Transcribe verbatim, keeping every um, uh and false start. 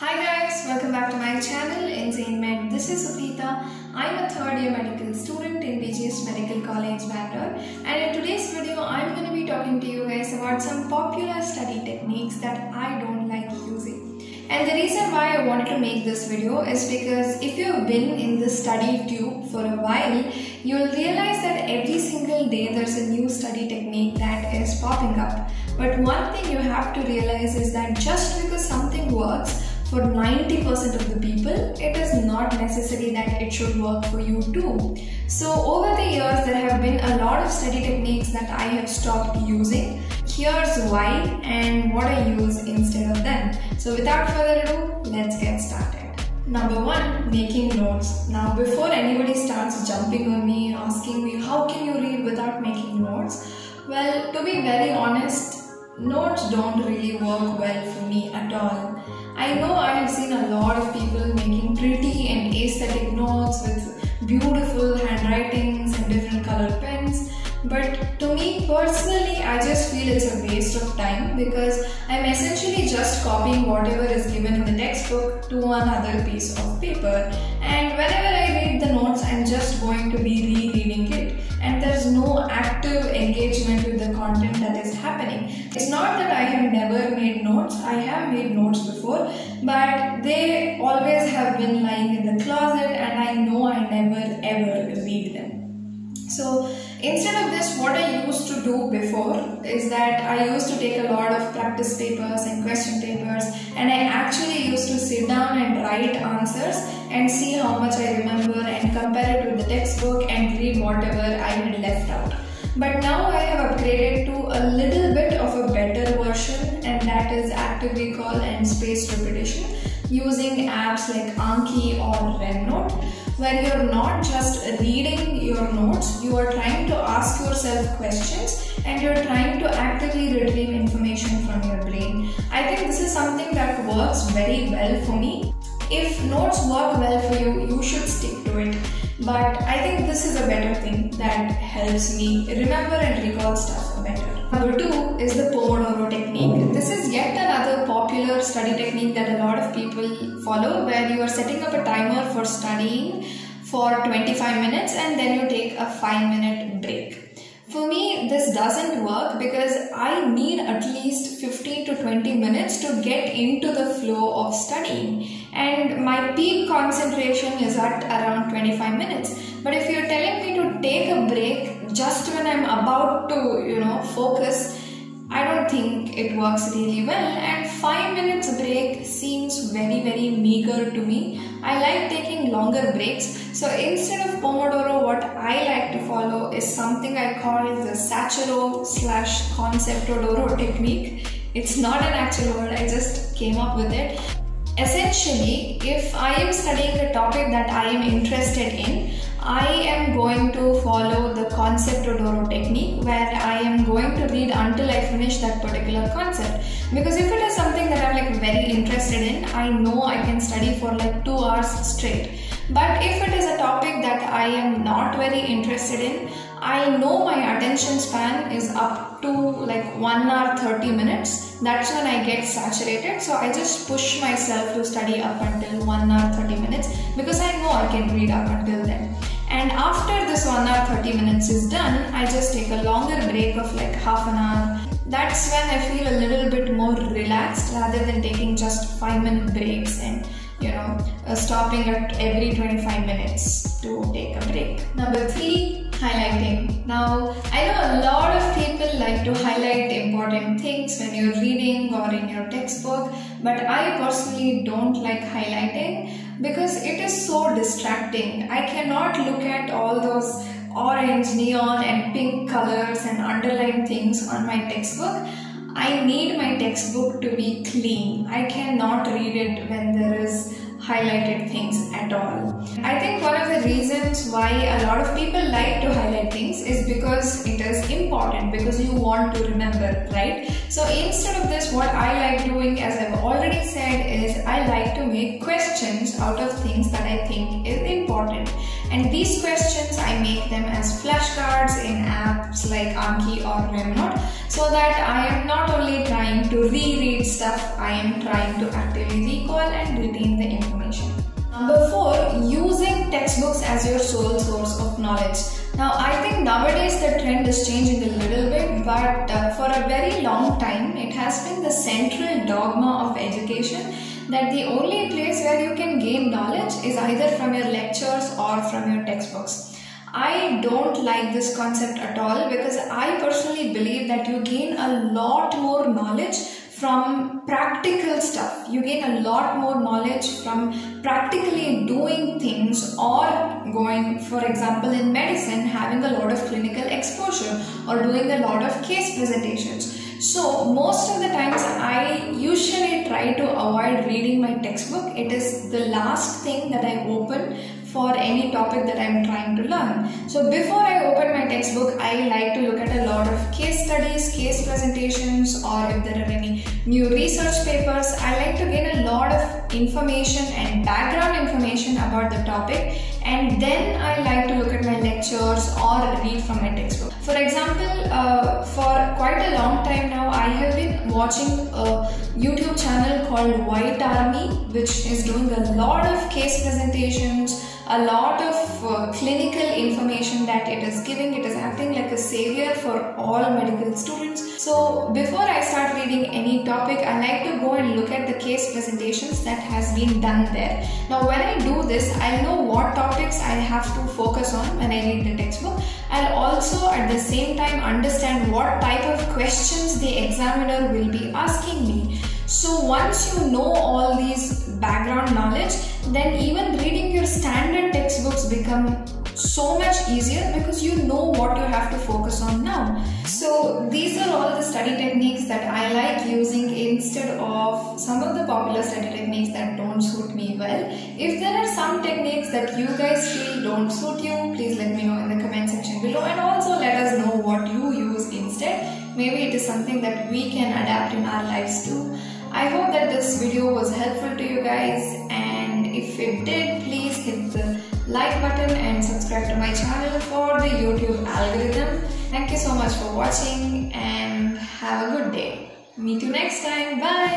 Hi guys, welcome back to my channel Insane Med. This is Suprita. I'm a third year medical student in B G S Medical College, Bangalore, and in today's video I'm going to be talking to you guys about some popular study techniques that I don't like using. And the reason why I wanted to make this video is because if you've been in the study tube for a while, you'll realize that every single day there's a new study technique that is popping up. But one thing you have to realize is that just because something works for ninety percent of the people, it is not necessary that it should work for you too. So over the years, there have been a lot of study techniques that I have stopped using. Here's why and what I use instead of them. So without further ado, let's get started. Number one, making notes. Now before anybody starts jumping on me, asking me how can you read without making notes? Well, to be very honest, notes don't really work well for me at all. I know I have seen a lot of people making pretty and aesthetic notes with beautiful handwritings and different colored pens, but to me personally I just feel it's a waste of time because I'm essentially just copying whatever is given in the textbook to another piece of paper, and whenever I read the notes I'm just going to be rereading it and there's no active engagement with the content that is happening. It's not that I have never made notes, I have made notes before, but they always have been lying in the closet and I know I never ever read them. So instead of this, what I used to do before is that I used to take a lot of practice papers and question papers and I actually used to sit down and write answers and see how much I remember and compare it with the textbook and read whatever I had left out. But now I have upgraded to a little bit of a better version, and that is active recall and spaced repetition using apps like Anki or RemNote, where you're not just reading your notes, you are trying to ask yourself questions and you're trying to actively retrieve information from your brain. I think this is something that works very well for me. If notes work well for you, you should stick to it. But I think this is a better thing that helps me remember and recall stuff better. Number two is the Pomodoro technique. This is yet another popular study technique that a lot of people follow, where you are setting up a timer for studying for twenty-five minutes and then you take a five minute break. For me, this doesn't work because I need at least fifteen to twenty minutes to get into the flow of studying. And my peak concentration is at around twenty-five minutes. But if you're telling me to take a break just when I'm about to, you know, focus, I don't think it works really well. And five minutes break seems very, very meager to me. I like taking longer breaks. So instead of Pomodoro, what I like to follow is something I call the Satchero slash Conceptodoro technique. It's not an actual word, I just came up with it. Essentially, if I am studying a topic that I am interested in, I am going to follow the Conceptodoro technique, where I am going to read until I finish that particular concept. Because if it is something that I'm like very interested in, I know I can study for like two hours straight. But if it is a topic that I am not very interested in, I know my attention span is up to like one hour thirty minutes. That's when I get saturated. So I just push myself to study up until one hour thirty minutes because I know I can read up until then. And after this one hour thirty minutes is done, I just take a longer break of like half an hour. That's when I feel a little bit more relaxed rather than taking just five minute breaks and you know, uh, stopping at every twenty-five minutes to take a break. Number three, highlighting. Now, I know a lot of people like to highlight important things when you're reading or in your textbook, but I personally don't like highlighting because it is so distracting. I cannot look at all those orange, neon and pink colors and underlined things on my textbook. I need my textbook to be clean. I cannot read it when there is highlighted things at all. I think one of the reasons why a lot of people like to highlight things is because it is important, because you want to remember, right? So instead of this, what I like doing, as I've already said, is I like to make questions out of things that I think is important. And these questions, I make them as flashcards in apps like Anki or RemNote, so that I am not only trying to reread stuff, I am trying to actively recall and retain the information. Number four, using textbooks as your sole source of knowledge. Now, I think nowadays the trend is changing a little bit, but uh, for a very long time, it has been the central dogma of education that the only place where you can gain knowledge is either from your lectures or from your textbooks. I don't like this concept at all, because I personally believe that you gain a lot more knowledge from practical stuff. You gain a lot more knowledge from practically doing things, or going, for example, in medicine, having a lot of clinical exposure or doing a lot of case presentations. So most of the times I usually try to avoid reading my textbook. It is the last thing that I open for any topic that I'm trying to learn. So before I open my textbook, I like to look at a lot of case studies, case presentations, or if there are any new research papers. I like to gain a lot of information and background information about the topic, and then I like to look at my lectures or read from my textbook. For example, uh, for quite a long time now, I have been watching a YouTube channel called White Army, which is doing a lot of case presentations, a lot of uh, clinical information that it is giving. It is acting like a savior for all medical students. So before I start reading any topic, I like to go and look at the case presentations that has been done there. Now when I do this, I know what topics I have to focus on when I read the textbook. I'll also at the same time understand what type of questions the examiner will be asking me. So once you know all these background knowledge, then even reading your standard textbooks become so much easier, because you know what you have to focus on now. So these are all the study techniques that I like using instead of some of the popular study techniques that don't suit me well. If there are some techniques that you guys feel don't suit you, please let me know in the comment section below, and also let us know what you use instead. Maybe it is something that we can adapt in our lives too. I hope that this video was helpful to you guys, and if it did, please hit the like button and subscribe to my channel for the YouTube algorithm. Thank you so much for watching, and have a good day. Meet you next time. Bye!